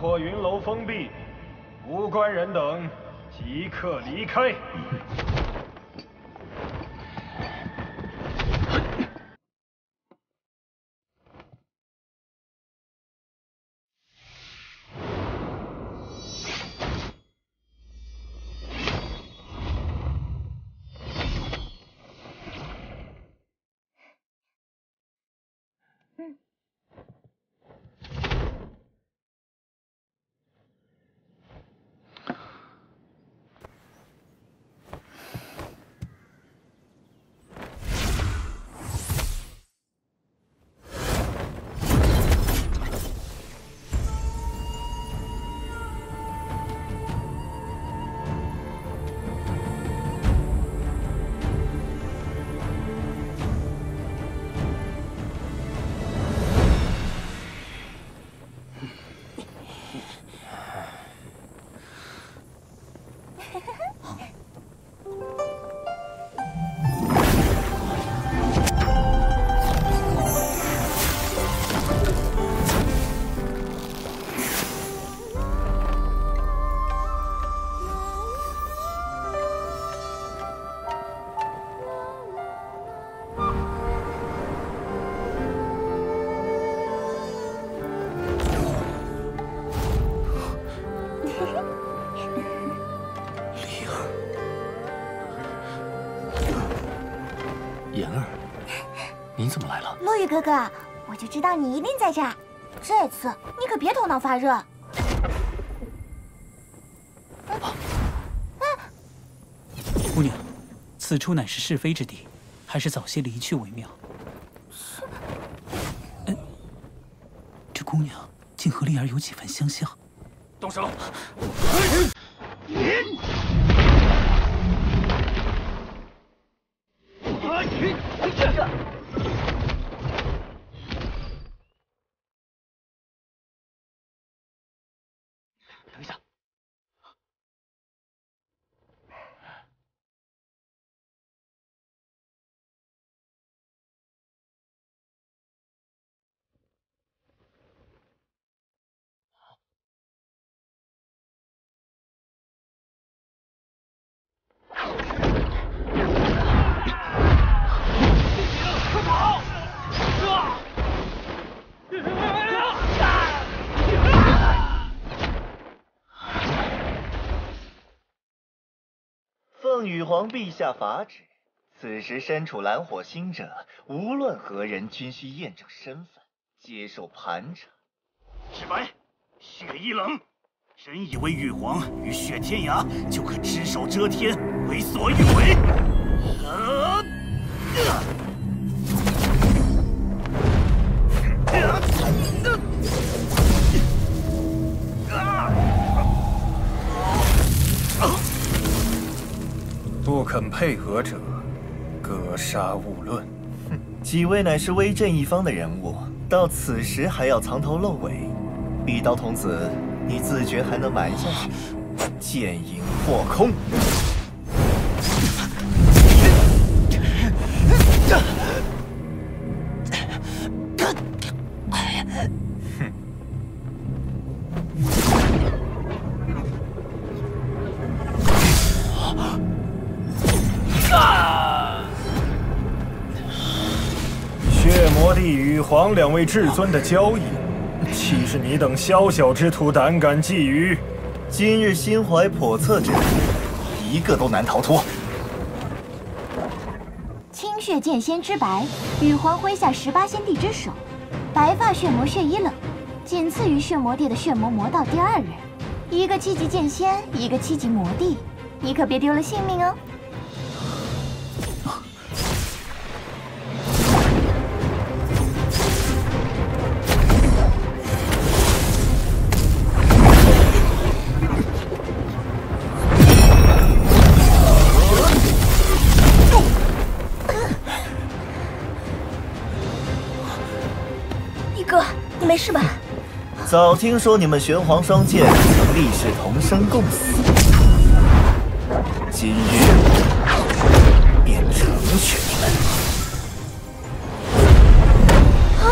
火云楼封闭，无关人等即刻离开。 哥哥，我就知道你一定在这儿。这次你可别头脑发热。姑娘，此处乃是是非之地，还是早些离去为妙。这姑娘竟和丽儿有几分相像。动手！奉羽皇陛下法旨，此时身处蓝火星者，无论何人均需验证身份，接受盘查。赤白，雪一冷，真以为羽皇雨雪天涯就可只手遮天，为所欲为？不肯配合者，格杀勿论。哼，几位乃是威震一方的人物，到此时还要藏头露尾，碧刀童子，你自觉还能瞒下去？剑影破空。 羽皇两位至尊的交易，岂是你等宵小之徒胆敢觊觎？今日心怀叵测之人，一个都难逃脱。青血剑仙之白，羽皇麾下18仙帝之首，白发血魔血衣冷，仅次于血魔帝的血魔魔道第2人。一个七级剑仙，一个7级魔帝，你可别丢了性命哦。 没事吧？早听说你们玄黄双剑曾立誓同生共死，今日便成全你们。 啊！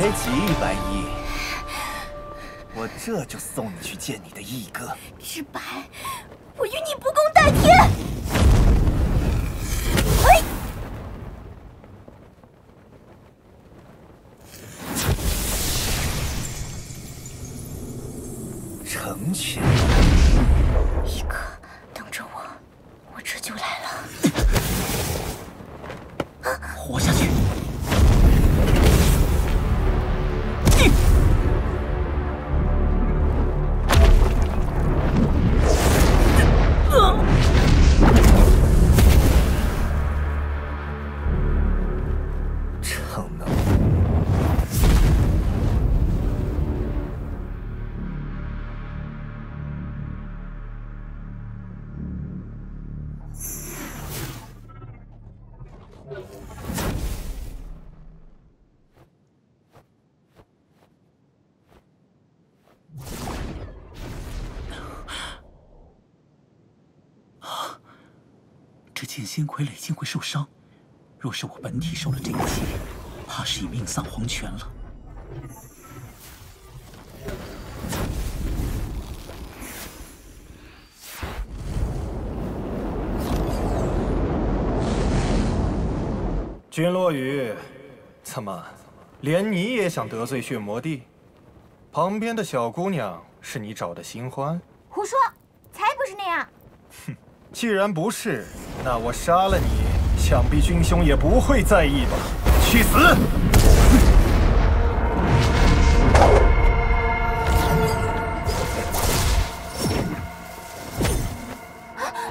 别急，110，我这就送你去见你的义哥。志白，我与你不共戴天。哎！成全。义哥，等着我，我这就来了。啊！活下去。 剑仙傀儡竟会受伤，若是我本体受了这一击，怕是已命丧黄泉了。君落雨，怎么，连你也想得罪血魔帝？旁边的小姑娘是你找的新欢？胡说，才不是那样！哼。 既然不是，那我杀了你，想必君兄也不会在意吧？去死！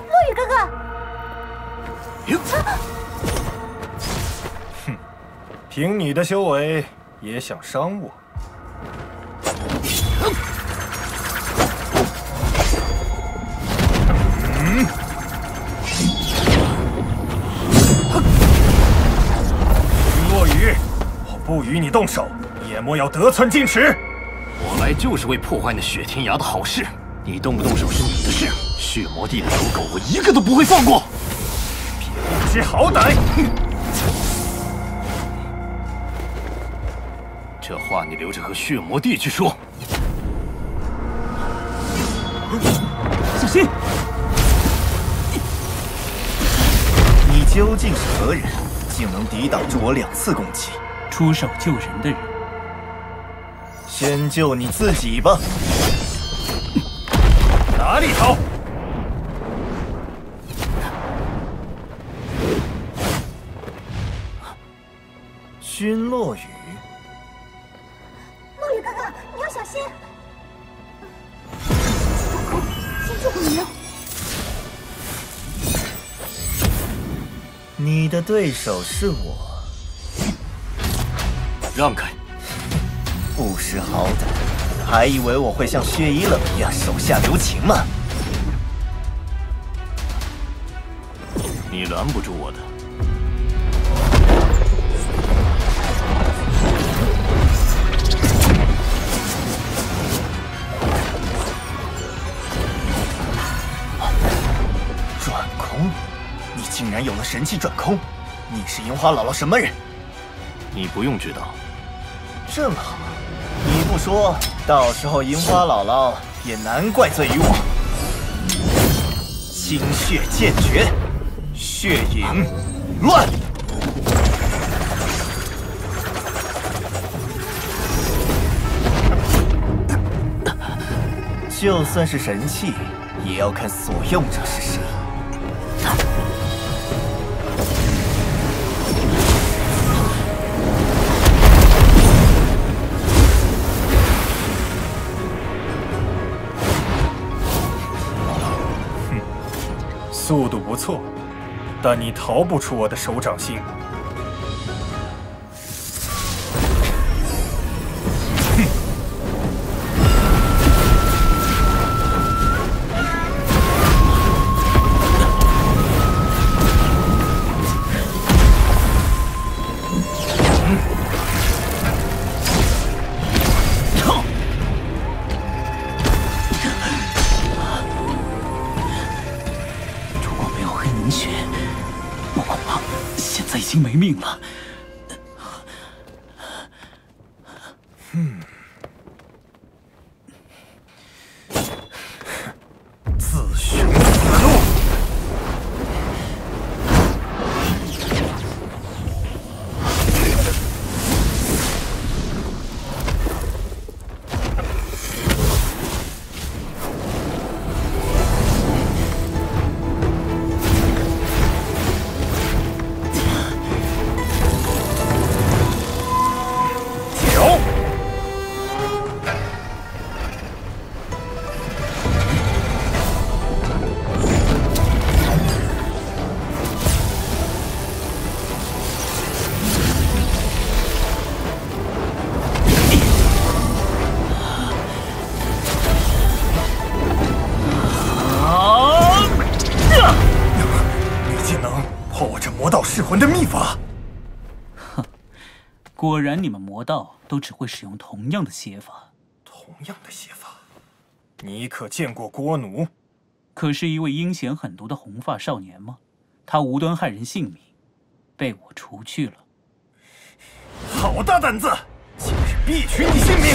落雨哥哥，哼，凭你的修为也想伤我？ 不与你动手，也莫要得寸进尺。我来就是为破坏那血天涯的好事，你动不动手是你的事。血魔帝的走狗，我一个都不会放过。别不知好歹！这话你留着和血魔帝去说。小心！你究竟是何人，竟能抵挡住我2次攻击？ 出手救人的人，先救你自己吧。哪里逃？君落雨，落雨哥哥，你要小心！住口！先住口你！你的对手是我。 让开！不识好歹，还以为我会像血衣冷一样手下留情吗？你拦不住我的。转空？你竟然有了神器转空？你是樱花姥姥什么人？你不用知道。 正好，你不说，到时候樱花姥姥也难怪罪于我。心血剑诀，血影乱。就算是神器，也要看所用者是谁。 速度不错，但你逃不出我的手掌心。哼！已经没命了，噬魂的秘法。哼，果然你们魔道都只会使用同样的邪法。同样的邪法，你可见过郭奴？可是一位阴险狠毒的红发少年吗？他无端害人性命，被我除去了。好大胆子！今日必取你性命！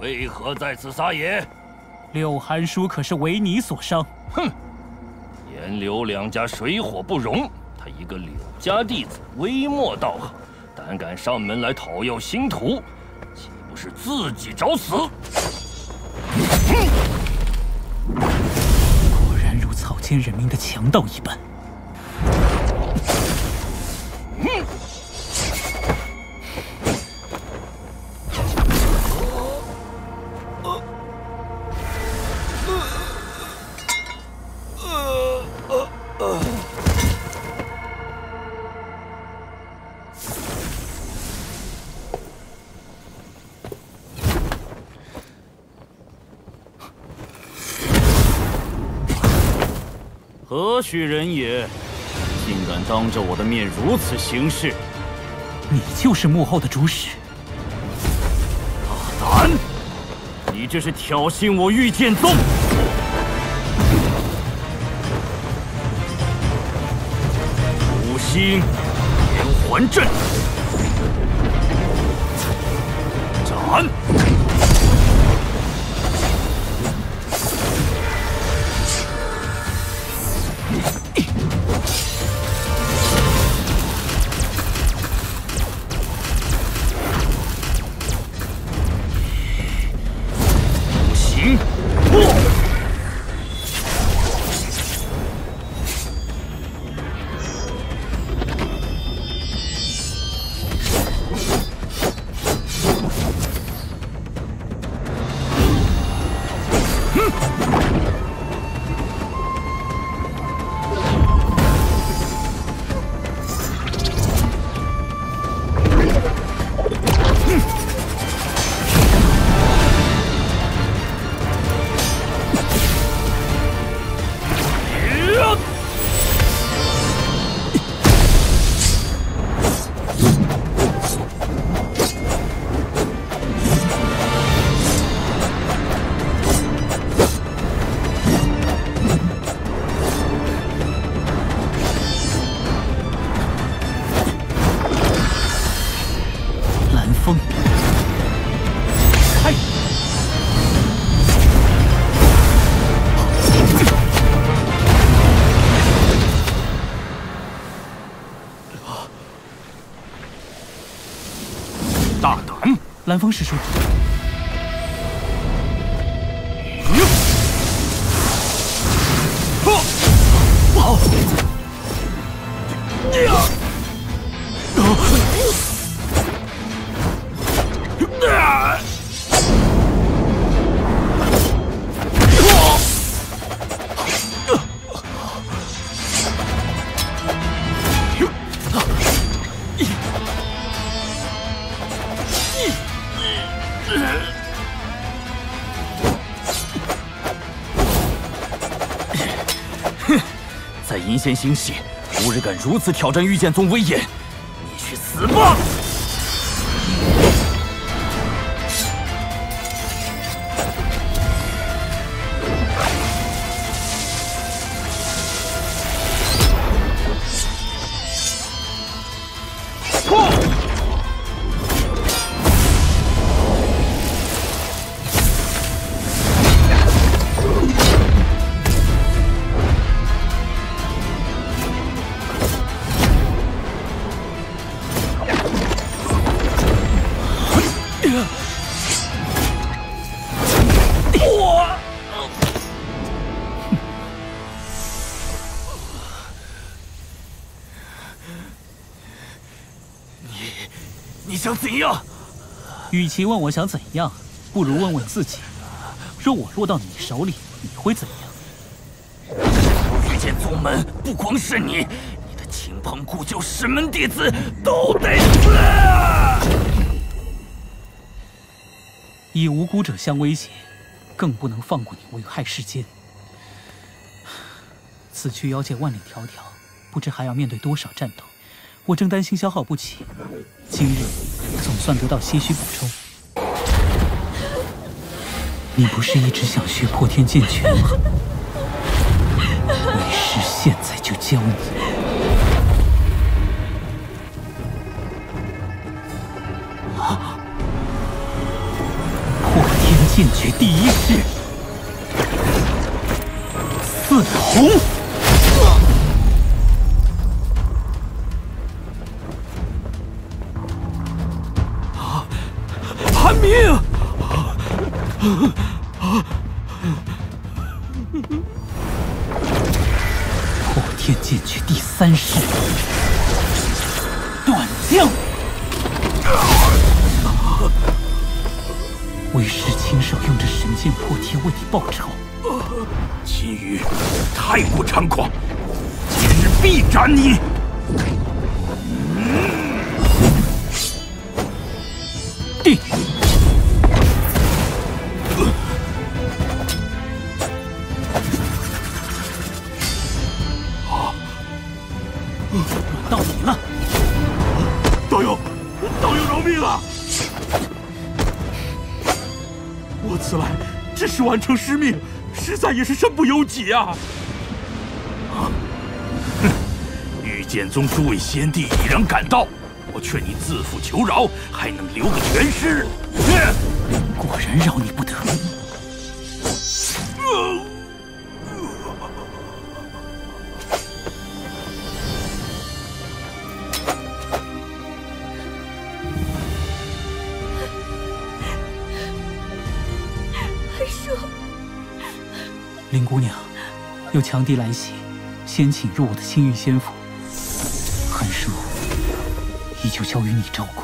为何在此撒野？柳寒叔可是为你所伤。哼！颜柳两家水火不容，他一个柳家弟子微末道行，胆敢上门来讨要星图，岂不是自己找死？果然如草菅人命的强盗一般。 何许人也？竟敢当着我的面如此行事！你就是幕后的主使！大胆！你这是挑衅我御剑宗！ 星连环阵，斩！五行破！ 南峰师叔。在银仙星系，无人敢如此挑战御剑宗威严，你去死吧！ 你想怎样？与其问我想怎样，不如问问自己：若我落到你手里，你会怎样？御剑宗门不光是你，你的亲朋故旧、师门弟子都得死！以无辜者相威胁，更不能放过你危害世间。此去妖界万里迢迢，不知还要面对多少战斗。 我正担心消耗不起，今日总算得到些许补充。你不是一直想学破天剑诀吗？为师现在就教你。啊！破天剑诀第一式，四红。 破天剑诀第三式，断将。为师亲手用这神剑破天为你报仇。秦羽，太过猖狂，今日必斩你！ 到你了，道友饶命啊！我此来只是完成师命，实在也是身不由己啊！啊！哼！御剑宗诸位先帝已然赶到，我劝你自负求饶，还能留个全尸。果然饶你不得。 林姑娘，有强敌来袭，先请入我的青玉仙府。寒叔依旧交于你照顾。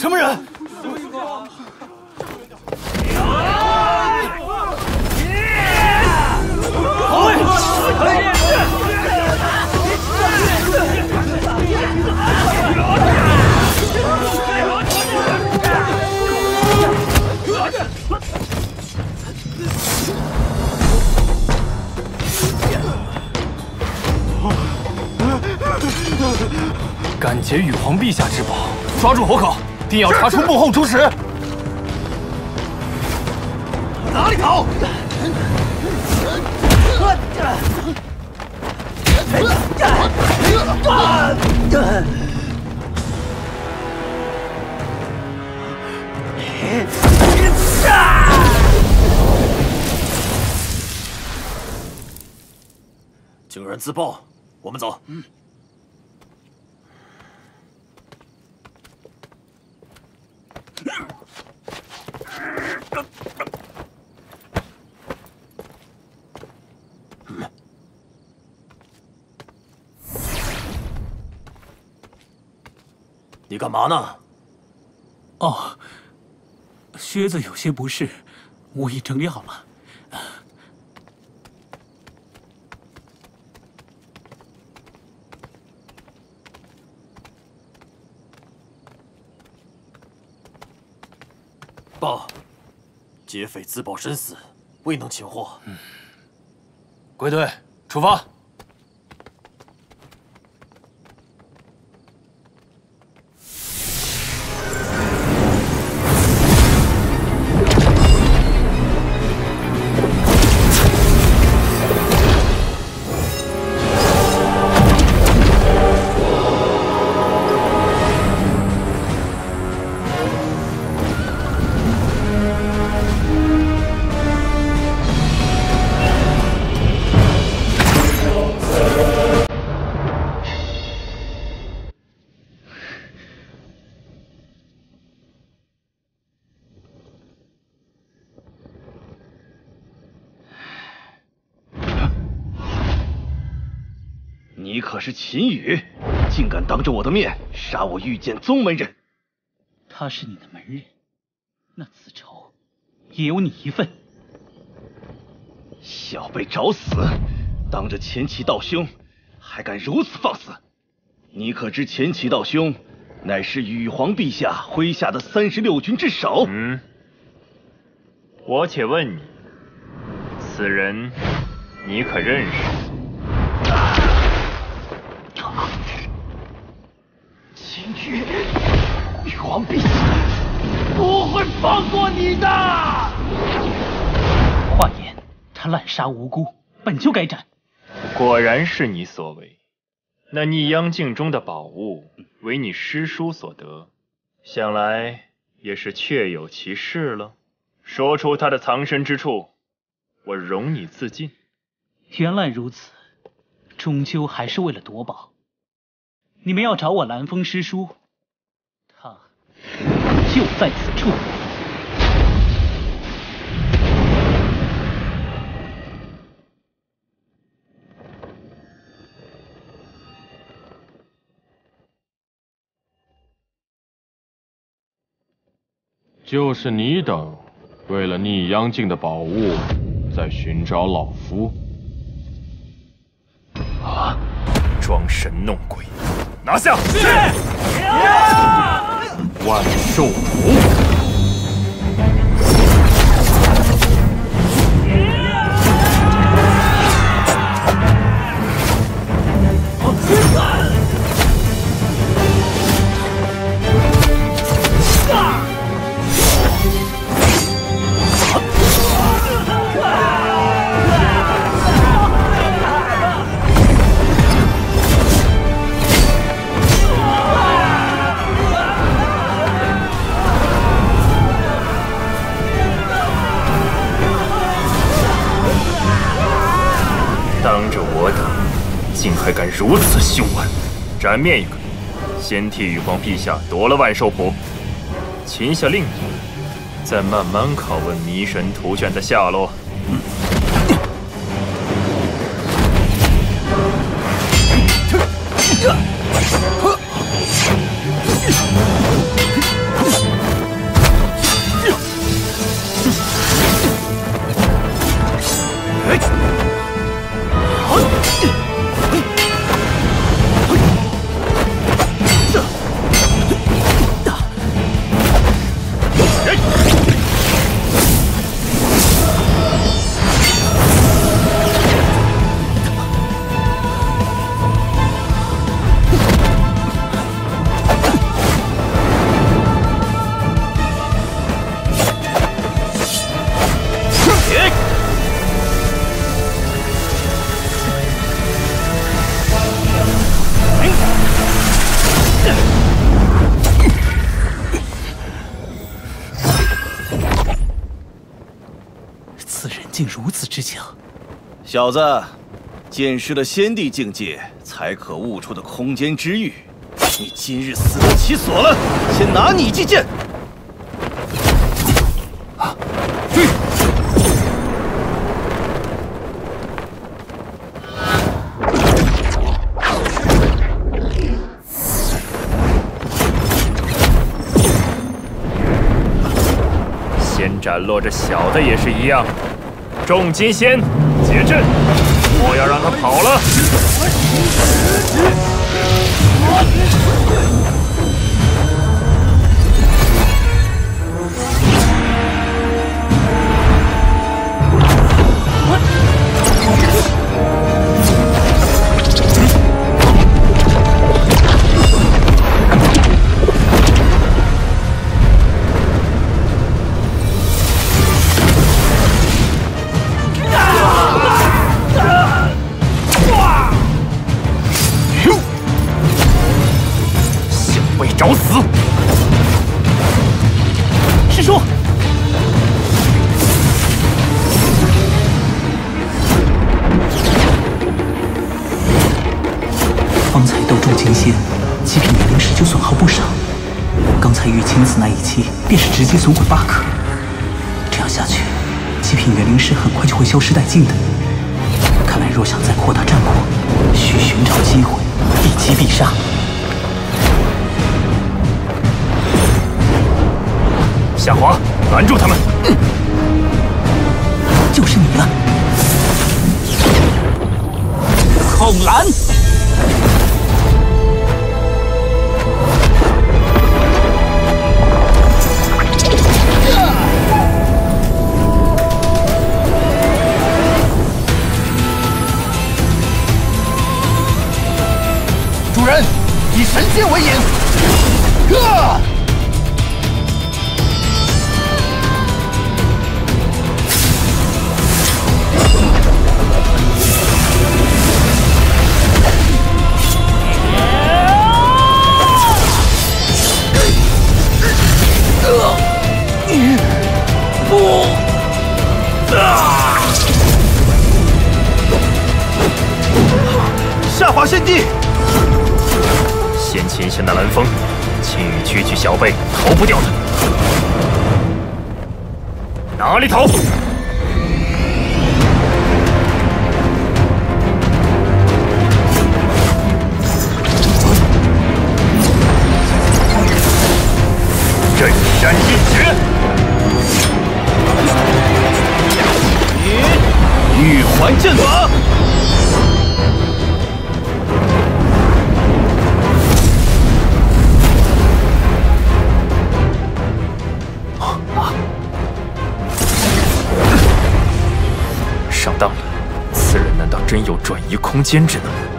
什么人？敢劫羽皇陛下之宝，抓住活口，定要查出幕后主使。哪里逃！竟然自爆，我们走。嗯。 你干嘛呢？哦，靴子有些不适，我已整理好了。报，劫匪自曝身死，未能擒获。嗯，归队，出发。 是秦羽，竟敢当着我的面杀我御剑宗门人！他是你的门人，那此仇也有你一份。小辈找死！当着前齐道兄，还敢如此放肆！你可知前齐道兄乃是羽皇陛下麾下的36军之首？嗯，我且问你，此人你可认识？ 羽皇陛下不会放过你的！话言，他滥杀无辜，本就该斩。果然是你所为。那逆央镜中的宝物，为你师叔所得，想来也是确有其事了。说出他的藏身之处，我容你自尽。原来如此，终究还是为了夺宝。 你们要找我南峰师叔，他就在此处。就是你等，为了逆央镜的宝物，在寻找老夫。啊！装神弄鬼！ 拿下！是。万寿图。如此凶狠，斩面一个，先替羽皇陛下夺了万寿谱，擒下另一个，再慢慢拷问迷神图卷的下落。竟如此之强！小子，见识了先帝境界，才可悟出的空间之域，你今日死得其所了！先拿你一记剑！ 斩落这小的也是一样，众金仙结阵，莫要让他跑了。便是直接损毁8颗，这样下去，极品元灵石很快就会消失殆尽的。看来，若想再扩大战果，需寻找机会，一击必杀。夏华，拦住他们！就是你了，孔兰。 主人，以神剑为引。下滑献祭。 先擒下那蓝风，轻易区区小辈逃不掉的。哪里逃？镇山一绝，玉环剑法。 上当了，此人难道真有转移空间之能？